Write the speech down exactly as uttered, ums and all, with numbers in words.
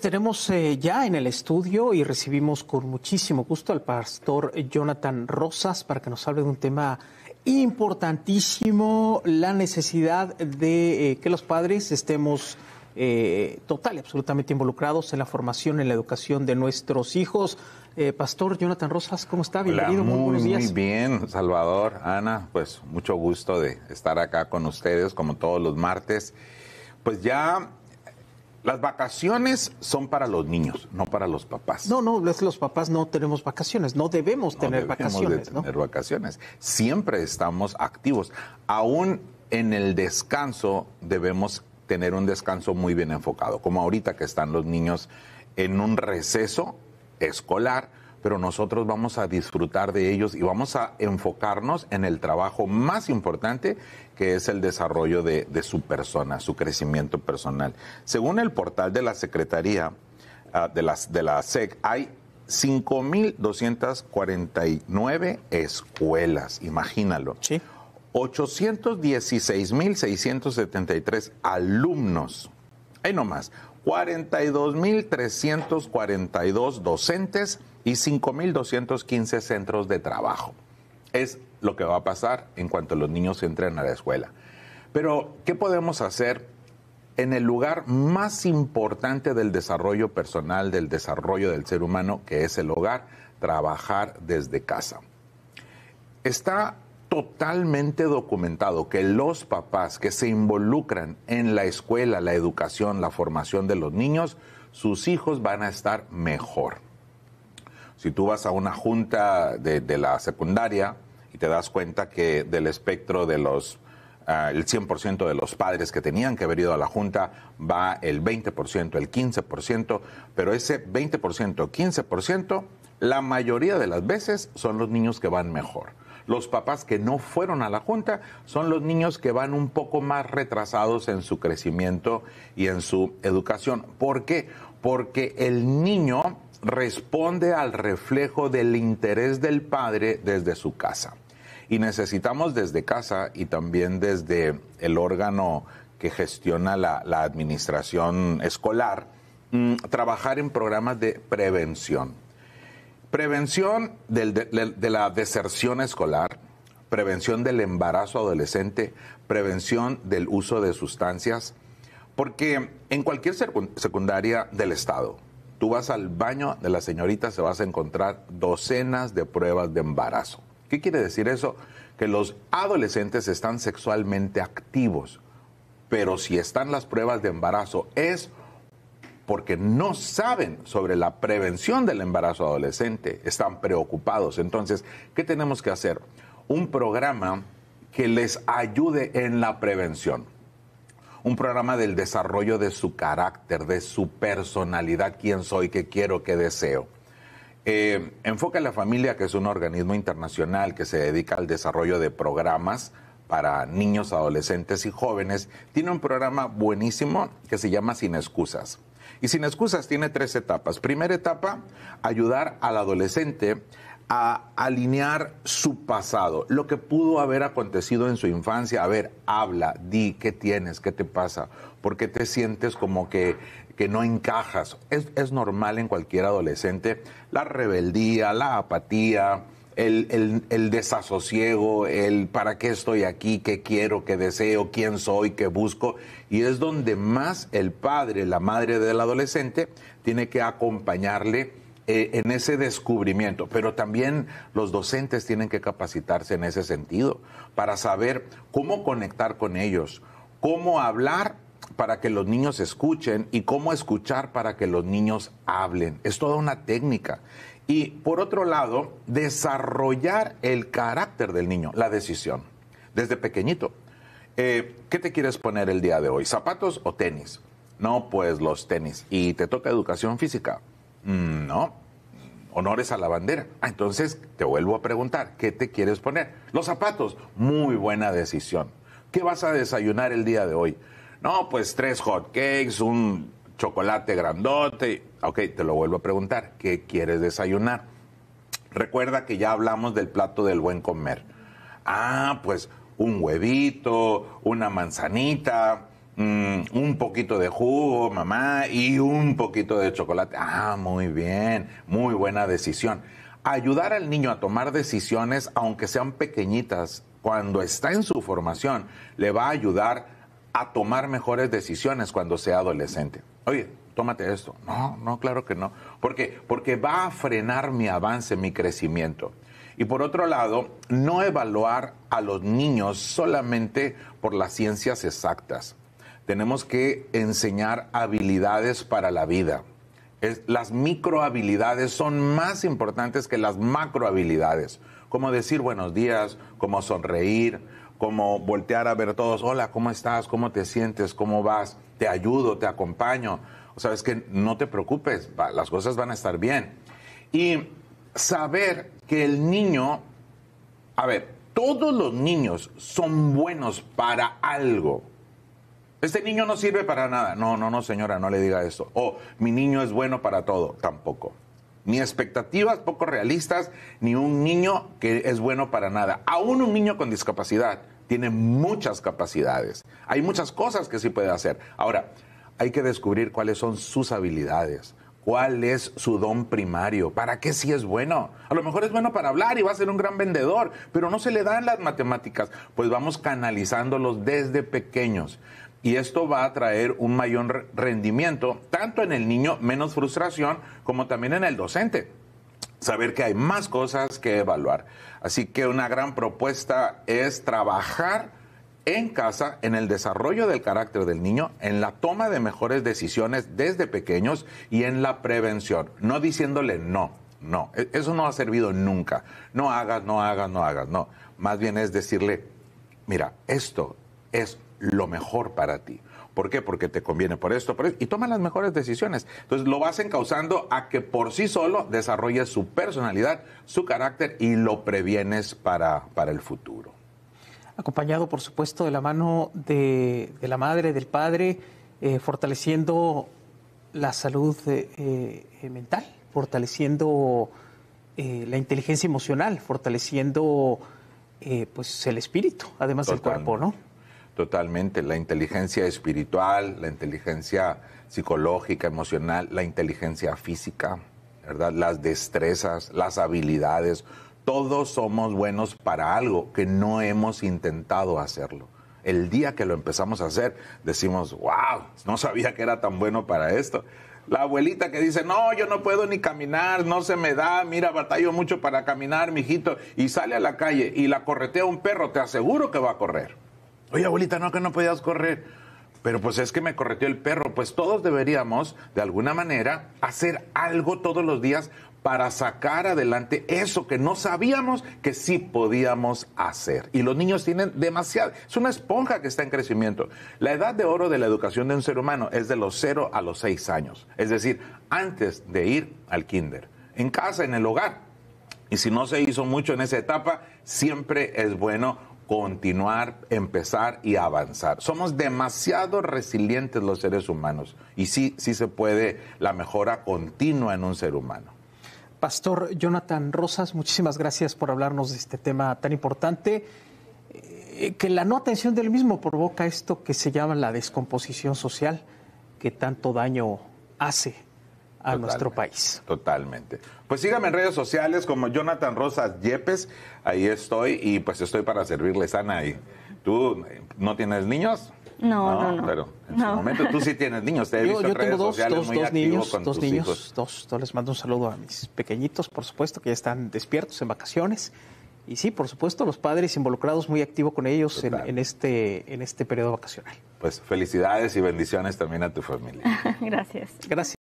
Tenemos eh, ya en el estudio y recibimos con muchísimo gusto al pastor Jonatan Rosas para que nos hable de un tema importantísimo, la necesidad de eh, que los padres estemos eh, total y absolutamente involucrados en la formación, en la educación de nuestros hijos. Eh, pastor Jonatan Rosas, ¿cómo está? Bienvenido. Hola, muy, muy buenos días. Muy bien, Salvador, Ana, pues mucho gusto de estar acá con ustedes como todos los martes. Pues ya... Las vacaciones son para los niños, no para los papás. No, no, los papás no tenemos vacaciones, no debemos no tener debemos vacaciones. De tener ¿no? vacaciones. Siempre estamos activos. Aún en el descanso debemos tener un descanso muy bien enfocado, como ahorita que están los niños en un receso escolar, pero nosotros vamos a disfrutar de ellos y vamos a enfocarnos en el trabajo más importante, que es el desarrollo de, de su persona, su crecimiento personal. Según el portal de la Secretaría, uh, de, las, de la S E C, hay cinco mil doscientas cuarenta y nueve escuelas, imagínalo. Sí. ochocientos dieciséis mil seiscientos setenta y tres alumnos, ahí nomás, cuarenta y dos mil trescientos cuarenta y dos docentes y cinco mil doscientos quince centros de trabajo. Es lo que va a pasar en cuanto los niños entren a la escuela. Pero, ¿qué podemos hacer en el lugar más importante del desarrollo personal, del desarrollo del ser humano, que es el hogar? Trabajar desde casa. Está totalmente documentado que los papás que se involucran en la escuela, la educación, la formación de los niños, sus hijos van a estar mejor. Si tú vas a una junta de, de la secundaria, te das cuenta que del espectro de los, uh, el cien por ciento de los padres que tenían que haber ido a la junta, va el veinte por ciento, el quince por ciento, pero ese veinte por ciento, quince por ciento, la mayoría de las veces son los niños que van mejor. Los papás que no fueron a la junta son los niños que van un poco más retrasados en su crecimiento y en su educación. ¿Por qué? Porque el niño responde al reflejo del interés del padre desde su casa. Y necesitamos desde casa y también desde el órgano que gestiona la, la administración escolar, mmm, trabajar en programas de prevención. Prevención del, de, de la deserción escolar, prevención del embarazo adolescente, prevención del uso de sustancias, porque en cualquier secundaria del estado, tú vas al baño de la señorita, se vas a encontrar docenas de pruebas de embarazo. ¿Qué quiere decir eso? Que los adolescentes están sexualmente activos, pero si están las pruebas de embarazo es porque no saben sobre la prevención del embarazo adolescente, están preocupados. Entonces, ¿qué tenemos que hacer? Un programa que les ayude en la prevención. Un programa del desarrollo de su carácter, de su personalidad, quién soy, qué quiero, qué deseo. Eh, Enfoca la Familia, que es un organismo internacional que se dedica al desarrollo de programas para niños, adolescentes y jóvenes, tiene un programa buenísimo que se llama Sin Excusas. Y Sin Excusas tiene tres etapas. Primera etapa, ayudar al adolescente a alinear su pasado, lo que pudo haber acontecido en su infancia. A ver, habla, di, ¿qué tienes? ¿Qué te pasa? ¿Por qué te sientes como que, que no encajas? Es, es normal en cualquier adolescente la rebeldía, la apatía, el, el, el desasosiego, el ¿para qué estoy aquí? ¿Qué quiero? ¿Qué deseo? ¿Quién soy? ¿Qué busco? Y es donde más el padre, la madre del adolescente tiene que acompañarle en ese descubrimiento, pero también los docentes tienen que capacitarse en ese sentido para saber cómo conectar con ellos, cómo hablar para que los niños escuchen y cómo escuchar para que los niños hablen. Es toda una técnica. Y por otro lado, desarrollar el carácter del niño, la decisión, desde pequeñito. Eh, ¿qué te quieres poner el día de hoy? ¿Zapatos o tenis? No, pues los tenis. ¿Y te toca educación física? No, honores a la bandera. Ah, entonces te vuelvo a preguntar, ¿qué te quieres poner? Los zapatos, muy buena decisión. ¿Qué vas a desayunar el día de hoy? No, pues tres hot cakes, un chocolate grandote. Ok, te lo vuelvo a preguntar, ¿qué quieres desayunar? Recuerda que ya hablamos del plato del buen comer. Ah, pues un huevito, una manzanita, Mm, un poquito de jugo, mamá, y un poquito de chocolate. Ah, muy bien, muy buena decisión. Ayudar al niño a tomar decisiones, aunque sean pequeñitas, cuando está en su formación, le va a ayudar a tomar mejores decisiones cuando sea adolescente. Oye, tómate esto. No, no, claro que no. ¿Por qué? Porque va a frenar mi avance, mi crecimiento. Y por otro lado, no evaluar a los niños solamente por las ciencias exactas. Tenemos que enseñar habilidades para la vida. Es, las microhabilidades son más importantes que las macrohabilidades. Como decir buenos días, como sonreír, como voltear a ver a todos. Hola, ¿cómo estás? ¿Cómo te sientes? ¿Cómo vas? Te ayudo, te acompaño. O sea, es que no te preocupes, va, las cosas van a estar bien. Y saber que el niño... A ver, todos los niños son buenos para algo. Este niño no sirve para nada. No, no, no, señora, no le diga eso. O, mi niño es bueno para todo. Tampoco. Ni expectativas poco realistas, ni un niño que es bueno para nada. Aún un niño con discapacidad tiene muchas capacidades. Hay muchas cosas que sí puede hacer. Ahora, hay que descubrir cuáles son sus habilidades. ¿Cuál es su don primario? ¿Para qué sí es bueno? A lo mejor es bueno para hablar y va a ser un gran vendedor, pero no se le dan las matemáticas. Pues vamos canalizándolos desde pequeños. Y esto va a traer un mayor rendimiento, tanto en el niño, menos frustración, como también en el docente. Saber que hay más cosas que evaluar. Así que una gran propuesta es trabajar en casa, en el desarrollo del carácter del niño, en la toma de mejores decisiones desde pequeños y en la prevención. No diciéndole no, no. Eso no ha servido nunca. No hagas, no hagas, no hagas, no. Más bien es decirle, mira, esto es lo mejor para ti. ¿Por qué? Porque te conviene por esto, por eso. Y toma las mejores decisiones. Entonces, lo vas encauzando a que por sí solo desarrolle su personalidad, su carácter y lo previenes para, para el futuro. Acompañado, por supuesto, de la mano de, de la madre, del padre, eh, fortaleciendo la salud eh, eh, mental, fortaleciendo eh, la inteligencia emocional, fortaleciendo eh, pues el espíritu, además del cuerpo, ¿no? Totalmente, la inteligencia espiritual, la inteligencia psicológica, emocional, la inteligencia física, ¿verdad? Las destrezas, las habilidades, todos somos buenos para algo que no hemos intentado hacerlo. El día que lo empezamos a hacer, decimos, wow, no sabía que era tan bueno para esto. La abuelita que dice, no, yo no puedo ni caminar, no se me da, mira, batallo mucho para caminar, mijito, y sale a la calle y la corretea un perro, te aseguro que va a correr. Oye, abuelita, no, que no podías correr. Pero pues es que me correteó el perro. Pues todos deberíamos, de alguna manera, hacer algo todos los días para sacar adelante eso que no sabíamos que sí podíamos hacer. Y los niños tienen demasiado. Es una esponja que está en crecimiento. La edad de oro de la educación de un ser humano es de los cero a los seis años. Es decir, antes de ir al kinder. En casa, en el hogar. Y si no se hizo mucho en esa etapa, siempre es bueno continuar, empezar y avanzar. Somos demasiado resilientes los seres humanos y sí, sí se puede la mejora continua en un ser humano. Pastor Jonatan Rosas, muchísimas gracias por hablarnos de este tema tan importante, eh, que la no atención del mismo provoca esto que se llama la descomposición social, que tanto daño hace a Totalmente, nuestro país. Totalmente. Pues síganme en redes sociales como Jonatan Rosas Yepes. Ahí estoy y pues estoy para servirles, Ana. Y ¿tú no tienes niños? No, no, no. no. Pero en no. su momento tú sí tienes niños. Te he yo, visto yo en redes tengo dos, sociales dos, muy dos niños, con dos tus niños, hijos. Dos, dos. Les mando un saludo a mis pequeñitos, por supuesto, que ya están despiertos en vacaciones. Y sí, por supuesto, los padres involucrados muy activos con ellos en, en, este, en este periodo vacacional. Pues felicidades y bendiciones también a tu familia. Gracias. Gracias.